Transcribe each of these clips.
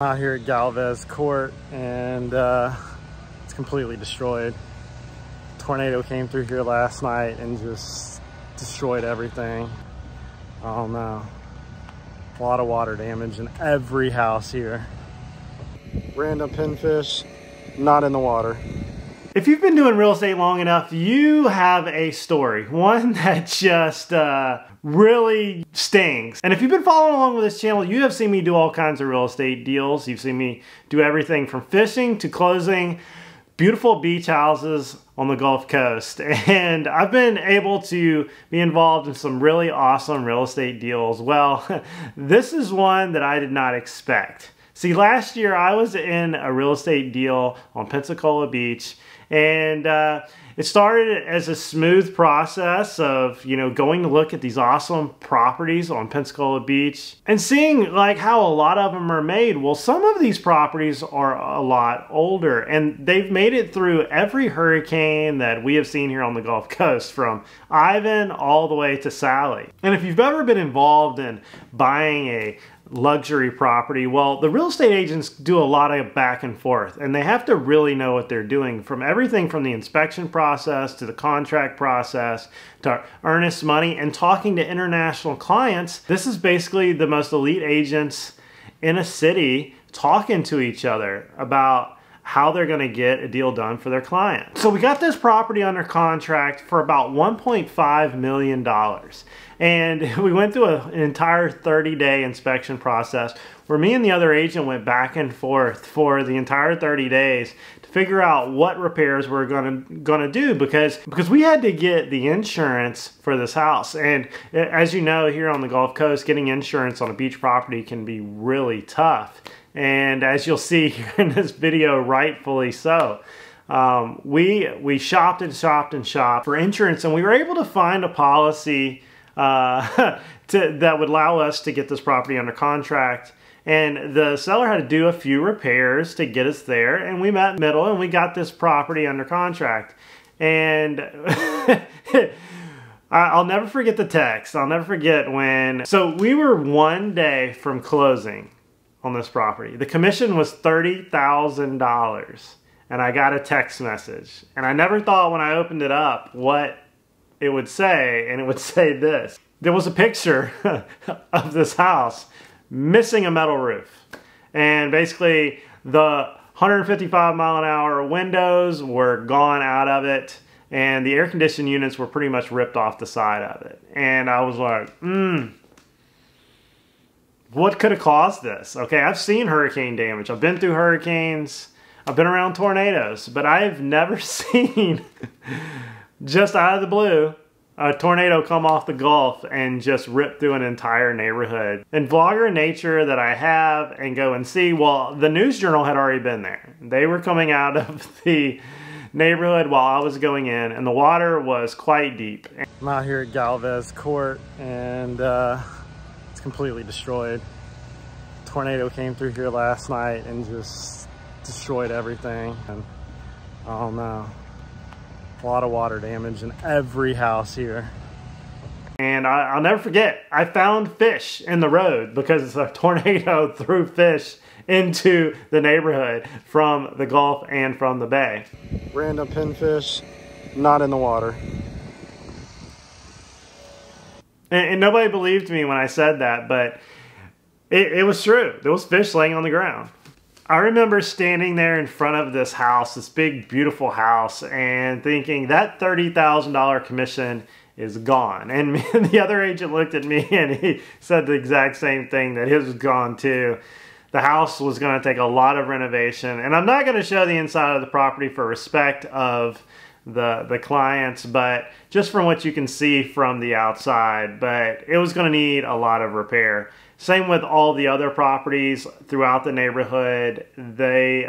Out here at Galvez Court, and it's completely destroyed. Tornado came through here last night and just destroyed everything. I don't know. A lot of water damage in every house here. Random pinfish, not in the water. If you've been doing real estate long enough, you have a story. One that just really stings. And if you've been following along with this channel, you have seen me do all kinds of real estate deals. You've seen me do everything from fishing to closing beautiful beach houses on the Gulf Coast. And I've been able to be involved in some really awesome real estate deals. Well, this is one that I did not expect. See, last year I was in a real estate deal on Pensacola Beach, and it started as a smooth process of, you know, going to look at these awesome properties on Pensacola Beach and seeing like how a lot of them are made. Well, some of these properties are a lot older, and they've made it through every hurricane that we have seen here on the Gulf Coast, from Ivan all the way to Sally. And if you've ever been involved in buying a luxury property, well, the real estate agents do a lot of back and forth, and they have to really know what they're doing, from everything from the inspection process to the contract process to earnest money and talking to international clients. This is basically the most elite agents in a city talking to each other about how they're going to get a deal done for their client. So we got this property under contract for about $1.5 million. And we went through an entire 30-day inspection process where me and the other agent went back and forth for the entire 30 days to figure out what repairs we're gonna do, because we had to get the insurance for this house. And as you know, here on the Gulf Coast, getting insurance on a beach property can be really tough. And as you'll see here in this video, rightfully so. We shopped and shopped and shopped for insurance, and we were able to find a policy that would allow us to get this property under contract. And the seller had to do a few repairs to get us there, and we met middle and we got this property under contract. And I'll never forget the text. I'll never forget when, so we were one day from closing on this property. The commission was $30,000, and I got a text message, and I never thought when I opened it up what it would say, and it would say this. There was a picture of this house missing a metal roof. And basically the 155-mile-an-hour windows were gone out of it, and the air conditioning units were pretty much ripped off the side of it. And I was like, what could have caused this? Okay, I've seen hurricane damage. I've been through hurricanes. I've been around tornadoes, but I've never seen just out of the blue, a tornado come off the Gulf and just rip through an entire neighborhood. And vlogger nature that I have and go and see, well, the news journal had already been there. They were coming out of the neighborhood while I was going in, and the water was quite deep. I'm out here at Galvez Court, and it's completely destroyed. Tornado came through here last night and just destroyed everything. And I don't know. A lot of water damage in every house here. And I'll never forget, I found fish in the road because a tornado threw fish into the neighborhood from the Gulf and from the bay. Random pinfish, not in the water. And nobody believed me when I said that, but it was true. There was fish laying on the ground. I remember standing there in front of this house, this big, beautiful house, and thinking that $30,000 commission is gone. And the other agent looked at me and he said the exact same thing, that his was gone too. The house was going to take a lot of renovation. And I'm not going to show the inside of the property for respect of the clients, but just from what you can see from the outside, but it was going to need a lot of repair. Same with all the other properties throughout the neighborhood. They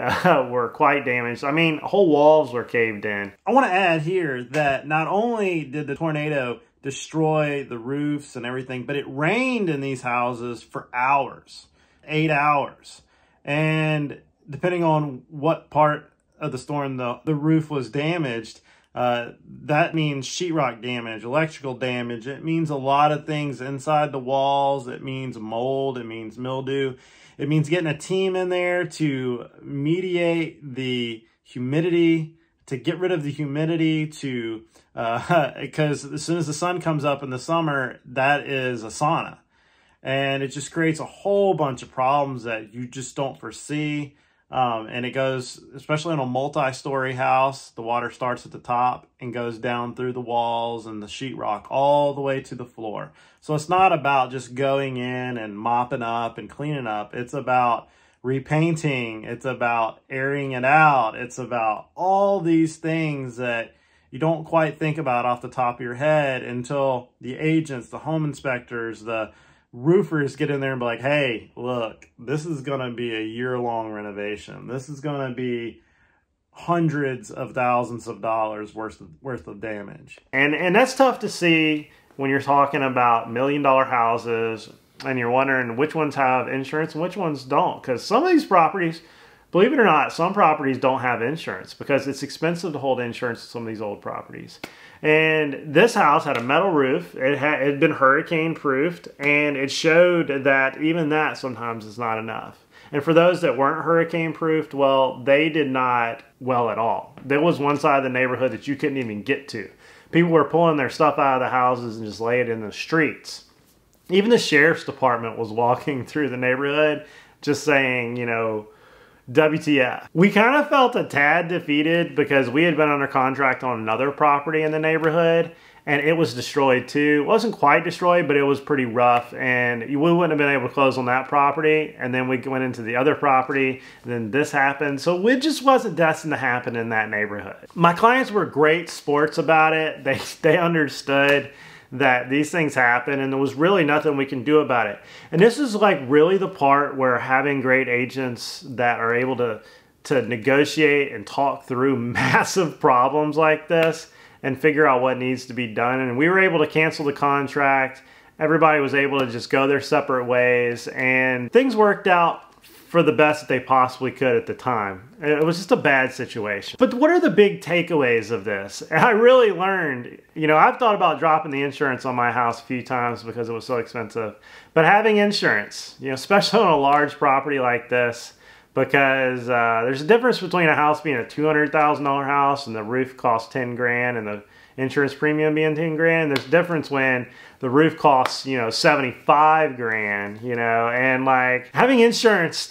were quite damaged. I mean, whole walls were caved in. I want to add here that not only did the tornado destroy the roofs and everything, but it rained in these houses for hours, 8 hours. And depending on what part of the storm the roof was damaged, That means sheetrock damage, electrical damage. It means a lot of things inside the walls. It means mold. It means mildew. It means getting a team in there to mediate the humidity, to get rid of the humidity, to because as soon as the sun comes up in the summer, that is a sauna. And it just creates a whole bunch of problems that you just don't foresee. And it goes, especially in a multi-story house, the water starts at the top and goes down through the walls and the sheetrock all the way to the floor. So it's not about just going in and mopping up and cleaning up. It's about repainting. It's about airing it out. It's about all these things that you don't quite think about off the top of your head until the agents, the home inspectors, the roofers get in there and be like, hey, look, this is going to be a year-long renovation. This is going to be hundreds of thousands of dollars worth of damage. And that's tough to see when you're talking about million-dollar houses and you're wondering which ones have insurance and which ones don't. Because some of these properties, believe it or not, some properties don't have insurance because it's expensive to hold insurance to some of these old properties. And this house had a metal roof. It had been hurricane proofed, and it showed that even that sometimes is not enough. And for those that weren't hurricane proofed, well, they did not well at all. There was one side of the neighborhood that you couldn't even get to. People were pulling their stuff out of the houses and just laying it in the streets. Even the sheriff's department was walking through the neighborhood just saying, you know, WTF. We kind of felt a tad defeated because we had been under contract on another property in the neighborhood and it was destroyed too. It wasn't quite destroyed, but it was pretty rough and we wouldn't have been able to close on that property. And then we went into the other property and then this happened. So it just wasn't destined to happen in that neighborhood. My clients were great sports about it. They understood that these things happen and there was really nothing we can do about it. And this is like really the part where having great agents that are able to negotiate and talk through massive problems like this and figure out what needs to be done. And we were able to cancel the contract. Everybody was able to just go their separate ways and things worked out for the best that they possibly could at the time. It was just a bad situation. But what are the big takeaways of this? I really learned, you know, I've thought about dropping the insurance on my house a few times because it was so expensive. But having insurance, you know, especially on a large property like this, because there's a difference between a house being a $200,000 house and the roof costs 10 grand and the insurance premium being 10 grand. There's a difference when the roof costs, you know, 75 grand, you know, and like having insurance,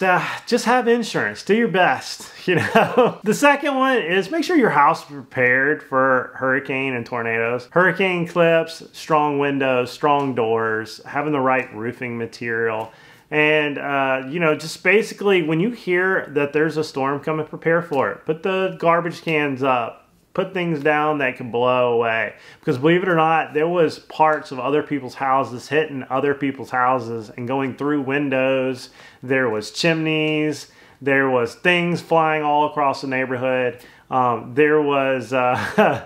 just have insurance, do your best, you know. The second one is make sure your house is prepared for hurricane and tornadoes. Hurricane clips, strong windows, strong doors, having the right roofing material. And, you know, just basically when you hear that there's a storm coming, prepare for it. Put the garbage cans up. Put things down that can blow away. Because believe it or not, there was parts of other people's houses hitting other people's houses and going through windows. There was chimneys. There was things flying all across the neighborhood. There was... I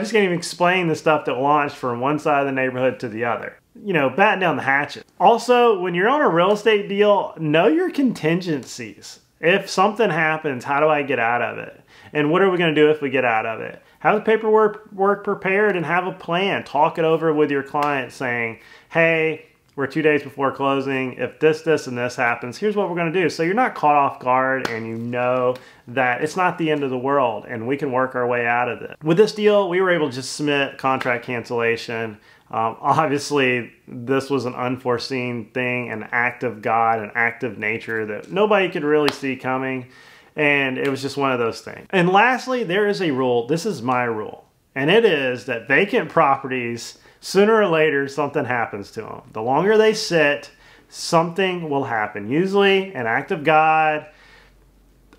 just can't even explain the stuff that launched from one side of the neighborhood to the other. You know, batten down the hatches. Also, when you're on a real estate deal, know your contingencies. If something happens, how do I get out of it? And what are we going to do if we get out of it? Have the paperwork prepared and have a plan. Talk it over with your client saying, hey, we're 2 days before closing. If this, this, and this happens, here's what we're going to do. So you're not caught off guard and you know that it's not the end of the world and we can work our way out of it. With this deal, we were able to just submit contract cancellation. Obviously, this was an unforeseen thing, an act of God, an act of nature that nobody could really see coming. And it was just one of those things. And lastly, there is a rule. This is my rule. And it is that vacant properties, sooner or later, something happens to them. The longer they sit, something will happen. Usually an act of God,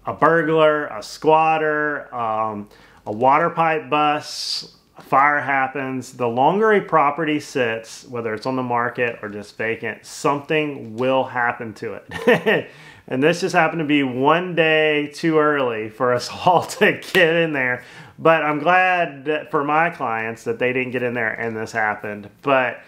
a burglar, a squatter, a water pipe bust, a fire happens. The longer a property sits, whether it's on the market or just vacant, something will happen to it. And this just happened to be one day too early for us all to get in there. But I'm glad that for my clients that they didn't get in there and this happened. But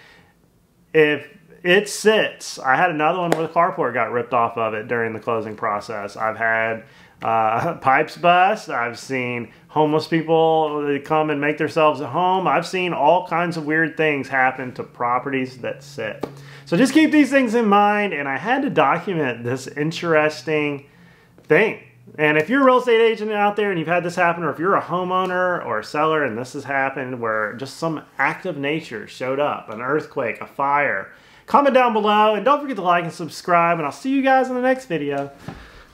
if it sits. I had another one where the carport got ripped off of it during the closing process. I've had pipes bust. I've seen homeless people that come and make themselves at home. I've seen all kinds of weird things happen to properties that sit. So just keep these things in mind. And I had to document this interesting thing. And if you're a real estate agent out there and you've had this happen, or if you're a homeowner or a seller and this has happened where just some act of nature showed up, an earthquake, a fire, comment down below, and don't forget to like and subscribe, and I'll see you guys in the next video.